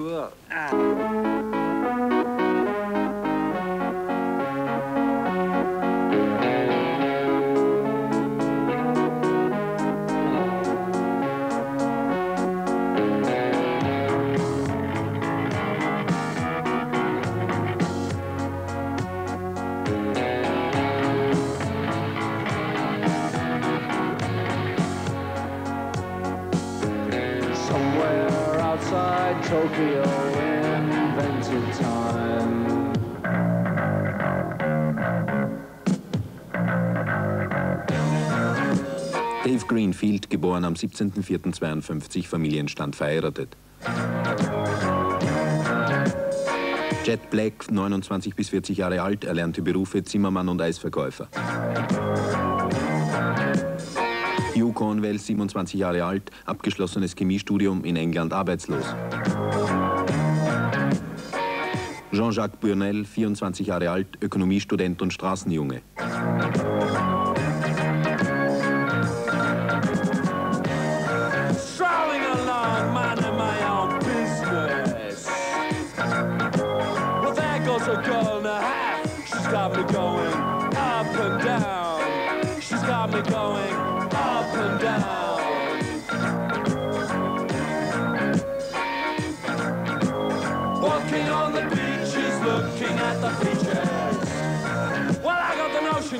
up. Tokyo invented time. Dave Greenfield, geboren am 17.04.52, Familienstand, verheiratet. Jet Black, 29 bis 40 Jahre alt, erlernte Berufe Zimmermann und Eisverkäufer. Hugh Cornwell, 27 Jahre alt, abgeschlossenes Chemiestudium, in England arbeitslos. Jean-Jacques Burnel, 24 Jahre alt, Ökonomiestudent und Straßenjunge.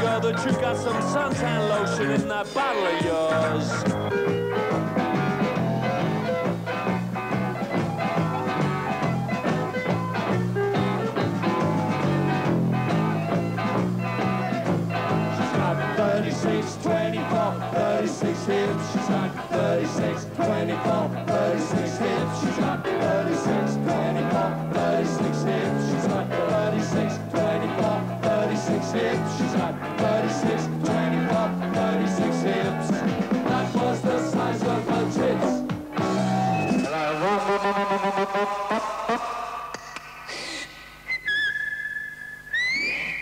Girl, that you got some suntan lotion in that bottle of yours. She's got 36, 24, 36 hips. She's got 36, 24, 36 hips. She's got 36, 24, 36 hips. She's got 36, 24. 36 hips, she's got 36, 24, 36 hips. That was the size of her tits.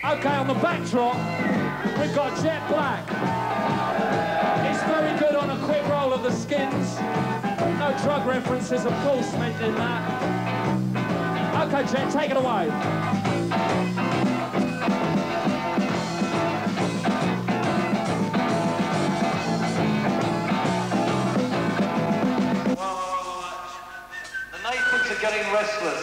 Okay, on the backdrop, we've got Jet Black. It's very good on a quick roll of the Skins. No drug references, of course, meant in that. Okay, Jet, take it away. Getting restless.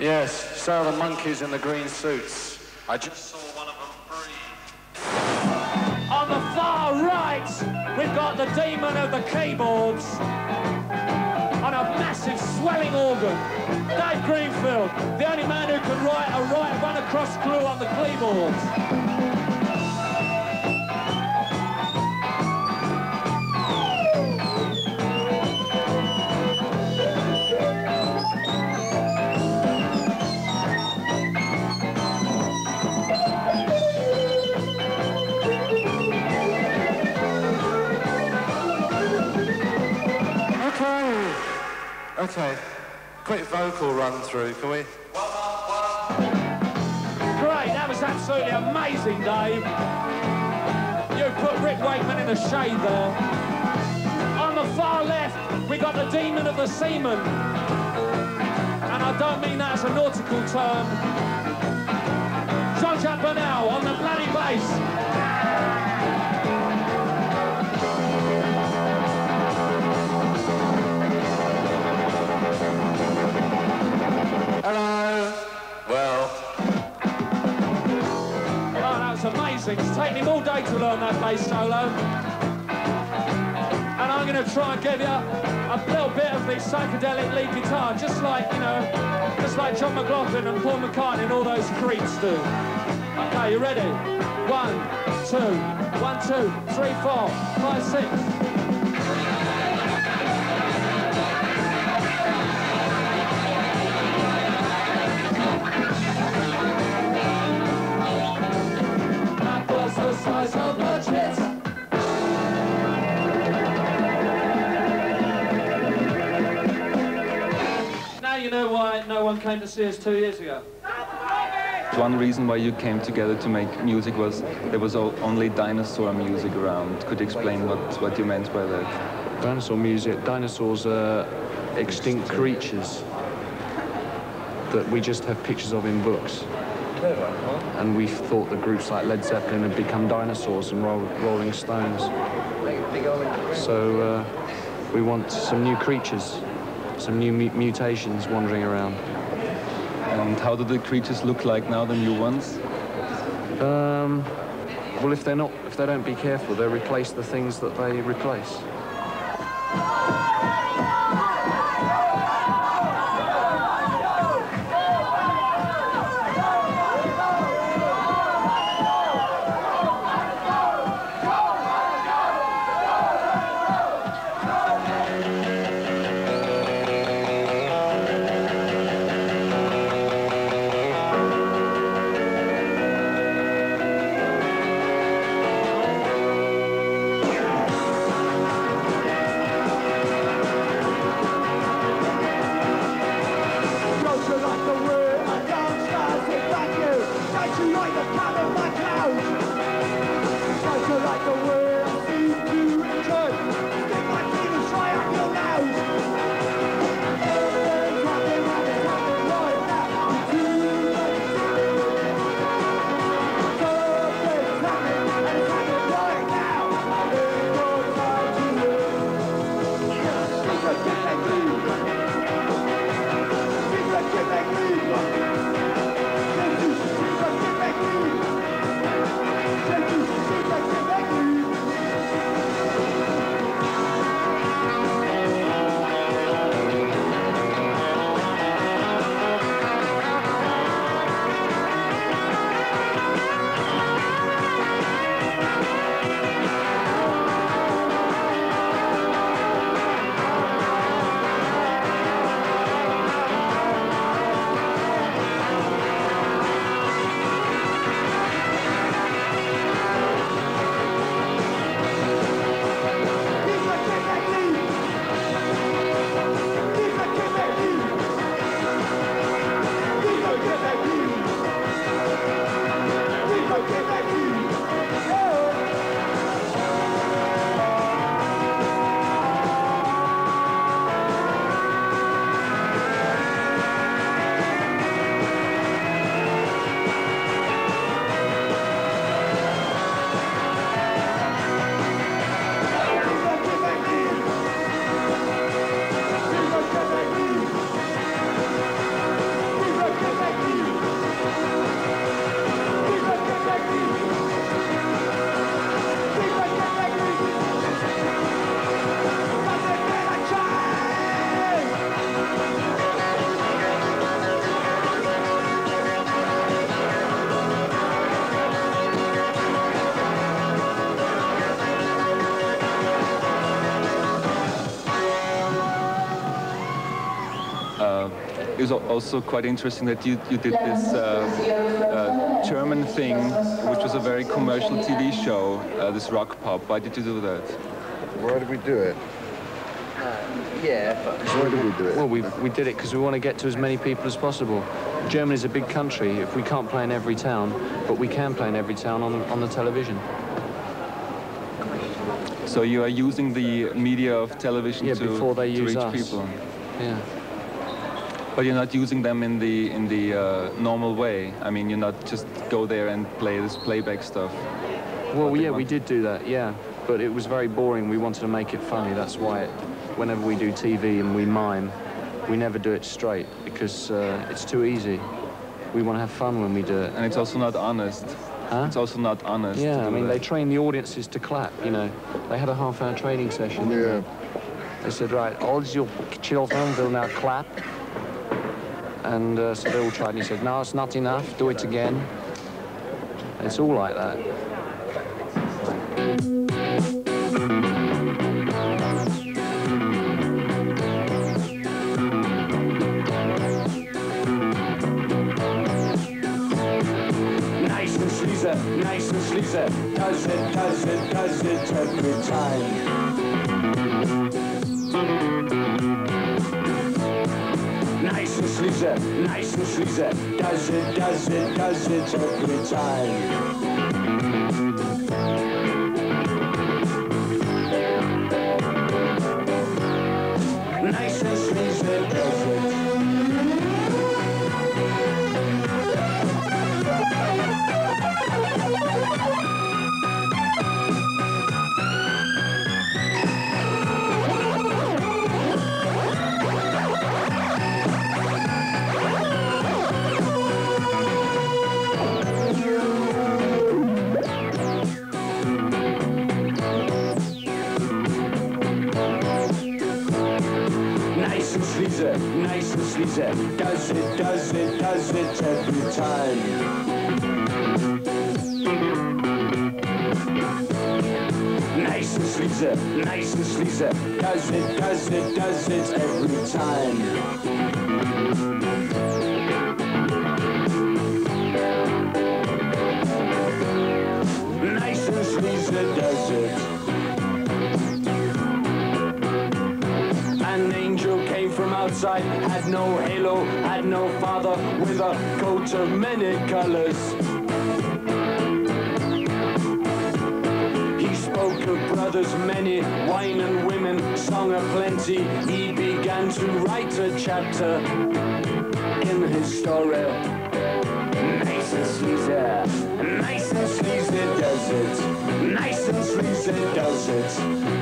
Yes, so are the monkeys in the green suits. I just saw one of them breathe. On the far right, we've got the demon of the keyboards on a massive swelling organ. Dave Greenfield, the only man who could write a right run across glue on the keyboards. Okay, quick vocal run through, can we? Great, that was absolutely amazing, Dave. You put Rick Wakeman in the shade there. On the far left, we got the demon of the seaman. And I don't mean that as a nautical term. Jean-Jacques Burnel on the bloody bass. Hello. Well. Oh, that was amazing. It's taken him all day to learn that bass solo. And I'm going to try and give you a little bit of the psychedelic lead guitar, just like, you know, just like John McLaughlin and Paul McCartney and all those creeps do. Okay, you ready? 1, 2, 1, 2, 3, 4, 5, 6. Now you know why no one came to see us 2 years ago. One reason why you came together to make music was there was only dinosaur music around. Could you explain what you meant by that? Dinosaur music, dinosaurs are extinct creatures. that we just have pictures of in books. And we thought that groups like Led Zeppelin had become dinosaurs and Rolling Stones. So we want some new creatures, some new mutations wandering around. And how do the creatures look like now, the new ones? Well, if they don't be careful, they replace the things that they replace. It's also quite interesting that you did this German thing, which was a very commercial TV show, this rock pop. Why did you do that? Why did we do it? Why did we do it? Well, we did it because we want to get to as many people as possible. Germany is a big country. If we can't play in every town, but we can play in every town on the television. So you are using the media of television to reach us. People. Yeah. But you're not using them in the normal way. I mean, you're not just go there and play this playback stuff. Well, yeah, we did do that, yeah. But it was very boring. We wanted to make it funny. That's why whenever we do TV and we mime, we never do it straight because it's too easy. We want to have fun when we do it. And it's also not honest. Huh? It's also not honest. Yeah, I mean, they train the audiences to clap, you know. They had a half-hour training session. Yeah. They said, right, all your children will now clap. And so they all tried, and he said, no, it's not enough, do it again. And it's all like that. Nice and sleazy, does it every time. Nice and sleazy, does it every time. Nice and sleazy, does it. it, does it, does it, does it every time. Nice and sleazy, nice and sleazy, does it, does it, does it every time. Nice and sleazy, does it. An angel came from outside, had no halo, had no father, with a coat of many colors. He spoke of brothers many, wine and women, song of plenty. He began to write a chapter in his story. Nice and sleazy. Nice and sleazy does it. Nice and sleazy does it.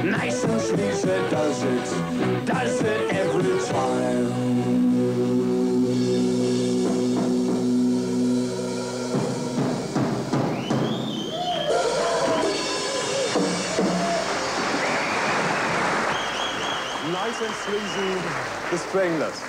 Nice and sleazy does it. Does it every time. Nice and sleazy, the Stranglers.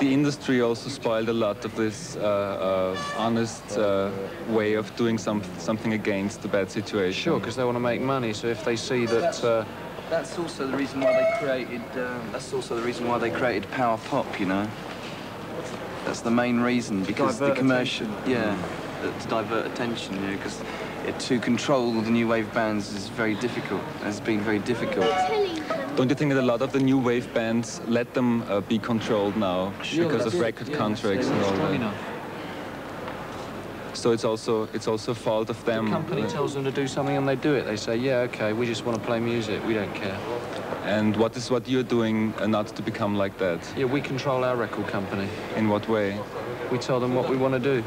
Industry also spoiled a lot of this honest way of doing something against the bad situation. Sure, because they want to make money. So if they see that, that's also the reason why they created. That's also the reason why they created power pop. You know, that's the main reason, because the commercial, to divert attention. You know, because to control the new wave bands is very difficult. It's been very difficult. Don't you think that a lot of the new wave bands let them be controlled now because of record contracts and all that? So it's also a fault of them. The company tells them to do something and they do it. They say, yeah, okay, we just want to play music, we don't care. And what is what you're doing not to become like that? Yeah, we control our record company. In what way? We tell them what we want to do.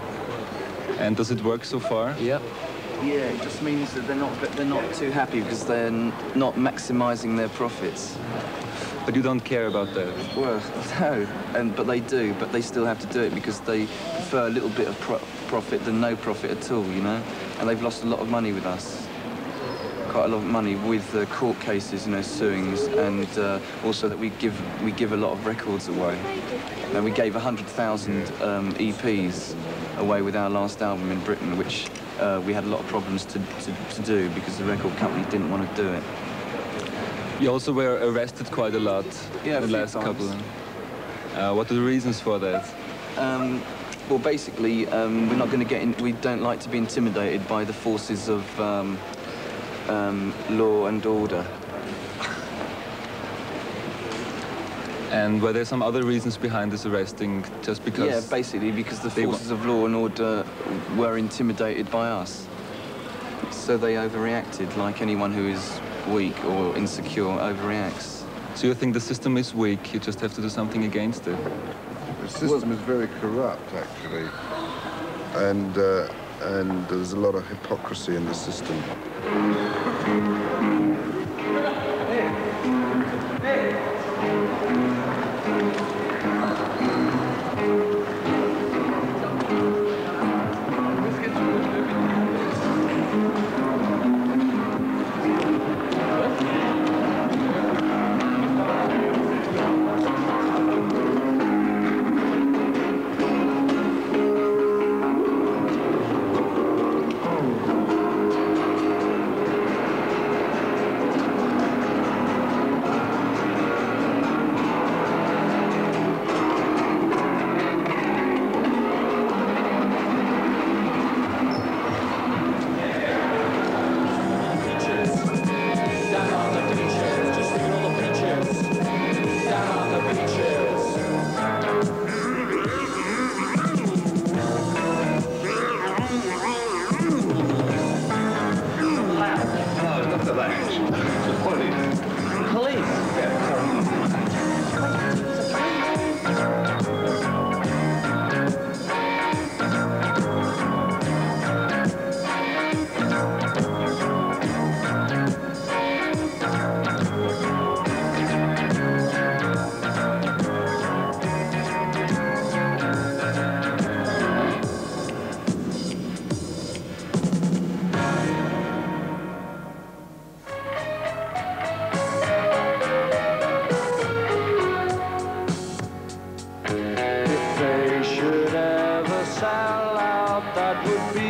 And does it work so far? Yep. Yeah, it just means that they're not too happy because they're not maximising their profits. But you don't care about that. Well, no, but they do. But they still have to do it because they prefer a little bit of profit than no profit at all, you know. And they've lost a lot of money with us. quite a lot of money with court cases, you know, suings, and also that we give a lot of records away. Now, we gave 100,000 EPs away with our last album in Britain, which we had a lot of problems to do because the record company didn't want to do it. You also were arrested quite a lot in the last couple. What are the reasons for that? Well, basically, we're not going to get in. We don't like to be intimidated by the forces of law and order. And were there some other reasons behind this arresting? Just because? Yeah, basically because the forces of law and order were intimidated by us, so they overreacted, like anyone who is weak or insecure overreacts. So you think the system is weak, you just have to do something against it? The system is very corrupt, actually, and there's a lot of hypocrisy in the system. That would be